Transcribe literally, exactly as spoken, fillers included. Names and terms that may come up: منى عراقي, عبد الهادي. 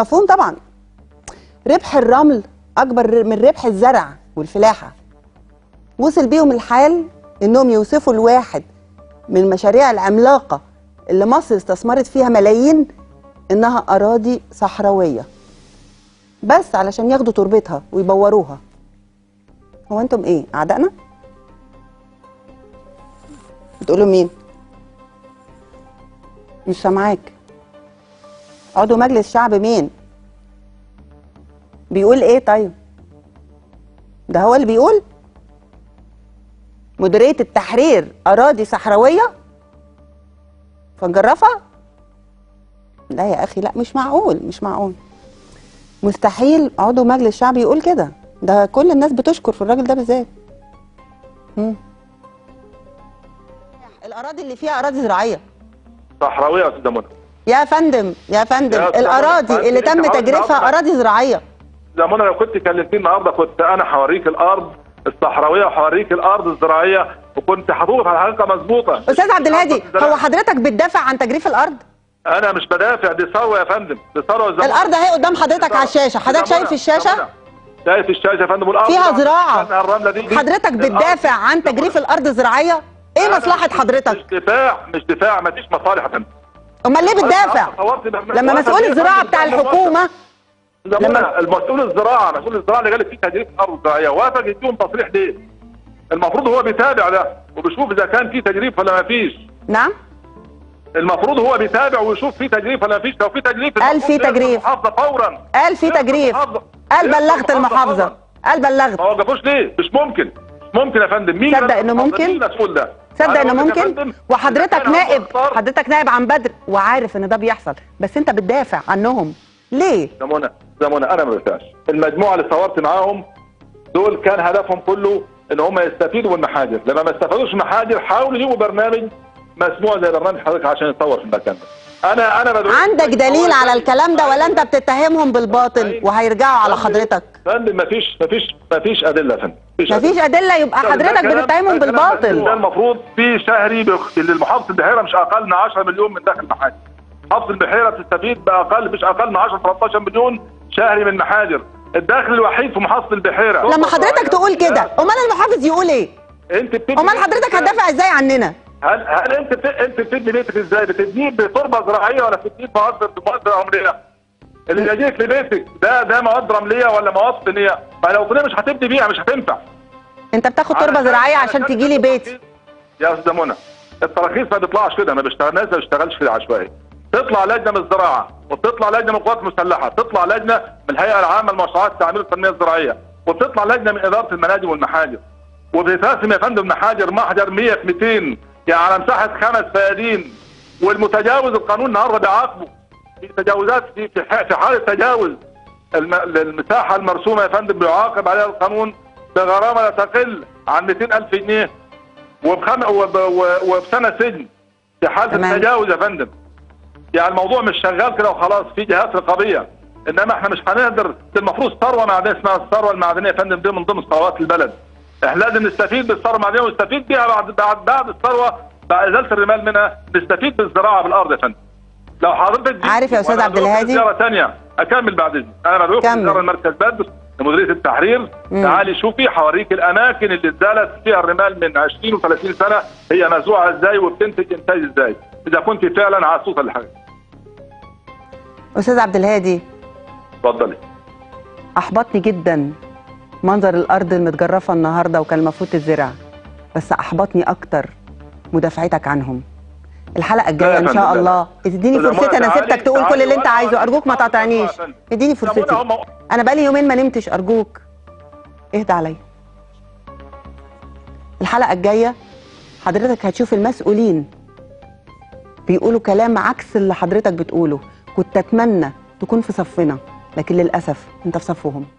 مفهوم طبعا. ربح الرمل اكبر من ربح الزرع والفلاحه. وصل بيهم الحال انهم يوصفوا الواحد من المشاريع العملاقه اللي مصر استثمرت فيها ملايين انها اراضي صحراويه، بس علشان ياخدوا تربتها ويبوروها. هو انتم ايه، اعدائنا؟ بتقولوا مين؟ مش سامعاك. عضو مجلس شعب مين بيقول ايه؟ طيب ده هو اللي بيقول مديرية التحرير أراضي صحراوية فنجرفها؟ لا يا أخي، لا مش معقول، مش معقول، مستحيل عضو مجلس شعب يقول كده. ده كل الناس بتشكر في الراجل ده بالذات. الأراضي اللي فيها أراضي زراعية صحراوية يا سيدة منى. يا فندم يا فندم يا الأراضي اللي تم تجريفها أراضي زراعية. يا منى لو كنت كلمتني النهارده كنت أنا هوريك الأرض الصحراويه وحواريك الارض الزراعيه وكنت هتوقف على حقيقه مظبوطه. استاذ عبد الهادي، هو حضرتك بتدافع عن تجريف الارض؟ انا مش بدافع، دي ثروه يا فندم، دي ثروه. الارض اهي قدام حضرتك على الشاشه، حضرتك شايف الشاشه؟ شايف الشاشه يا فندم، والارض فيها زراعه. حضرتك بتدافع عن تجريف الارض الزراعيه؟ ايه مصلحه حضرتك؟ مش دفاع، مش دفاع، مفيش مصالح يا فندم. امال ليه بتدافع؟ لما مسؤول الزراعه بتاع الحكومه، لما المسؤول الزراعه مسؤول الزراعه اللي جالك فيه تجريف الارض الزراعيه وافق يديهم تصريح ليه؟ المفروض هو بيتابع ده وبيشوف اذا كان في تجريف ولا ما فيش. نعم؟ المفروض هو بيتابع ويشوف في تجريف ولا ما فيش، لو في تجريف قال في تجريف المحافظه فورا، قال في تجريف، قال بلغت المحافظه، قال بلغت. ما وقفوش ليه؟ مش ممكن، مش ممكن يا فندم. مين تصدق انه ممكن؟ مين المسؤول ده؟ تصدق انه ممكن؟ وحضرتك نائب، حضرتك نائب عن بدر وعارف ان ده بيحصل، بس انت بتدافع عنهم ليه؟ يا منى يا منى انا ما بدافعش، المجموعه اللي صورت معاهم دول كان هدفهم كله ان هم يستفيدوا من محاجر، لما ما استفادوش من محاجر حاولوا يجيبوا برنامج مسموع زي برنامج حضرتك عشان يتصور في المكان ده. انا انا بدور. عندك دليل على الكلام ده ولا انت بتتهمهم بالباطل وهيرجعوا على حضرتك؟ يا فندم مفيش مفيش مفيش ادله يا فندم، مفيش ادله، مفيش ادله، يبقى حضرتك بتتهمهم بالباطل. ده المفروض في شهري للمحافظه البحيره مش اقل من عشرة مليون من داخل المحاجر. محافظه البحيره بتستفيد باقل مش اقل من عشرة تلتاشر مليون شهري من المحاجر، الدخل الوحيد في محافظه البحيره. لما حضرتك تقول كده امال المحافظ يقول ايه؟ انت بتبني، امال حضرتك هتدافع ازاي عننا؟ هل هل انت بت... انت بتبني بيتك ازاي؟ بتبنيه بتربه زراعيه ولا بتبنيه بمواد بمواد عمريه؟ اللي بيجيك لبيتك ده ده مواد رمليه ولا مواد طينيه؟ ما لو طينيه مش هتبني بيها، مش هتنفع. انت بتاخد تربه زراعيه عشان تيجي لي بيتي يا استاذ منى. التراخيص ما بيطلعش كده، ما بيشتغلناش ما بيشتغلش كده عشوائي. تطلع لجنه من الزراعه، وتطلع لجنه من القوات المسلحه، تطلع لجنه من الهيئه العامه لمشروعات التعمير والتنميه الزراعيه، وتطلع لجنه من اداره المنادي والمحاجر. وبيتقسم يا فندم محاجر محجر مية في ميتين، يعني على مساحه خمس فدادين، والمتجاوز القانون النهارده بيعاقبه. في تجاوزات في في حاله تجاوز المساحه المرسومه يا فندم بيعاقب عليها القانون بغرامه لا تقل عن ميتين ألف جنيه وبخم وبسنه سجن في حاله التجاوز يا فندم. يعني الموضوع مش شغال كده وخلاص، في جهات رقابيه، انما احنا مش هنقدر. المفروض ثروه معدنيه اسمها الثروه المعدنيه يا فندم، دي من ضمن ثروات البلد. احنا لازم نستفيد بالثروه المعدنيه ونستفيد بيها بعد بعد بعد الثروه، بعد ازاله الرمال منها، نستفيد بالزراعه بالارض يا فندم. لو حضرتك عارف يا استاذ عبد الهادي زياره ثانيه اكمل بعد اذنك، انا بدعوك زياره مركز بدر لمديريه التحرير، تعالي شوفي هوريك الاماكن اللي اتزالت فيها الرمال من عشرين وثلاثين سنة هي مزروعه ازاي وبتنتج انتاج ازاي، إذا كنت فعلا عسوسة لحاجة. أستاذ عبد الهادي اتفضلي. أحبطني جدا منظر الأرض المتجرفة النهاردة وكان المفروض تتزرع، بس أحبطني أكتر مدافعتك عنهم. الحلقة الجاية إن شاء الله اديني فرصتي، أنا سبتك تقول كل اللي أنت عايزه، أرجوك ما تقاطعنيش، اديني فرصتي. أنا بقالي يومين ما نمتش، أرجوك اهدى عليا. الحلقة الجاية حضرتك هتشوف المسؤولين بيقولوا كلام عكس اللي حضرتك بتقوله، كنت أتمنى تكون في صفنا، لكن للأسف أنت في صفهم.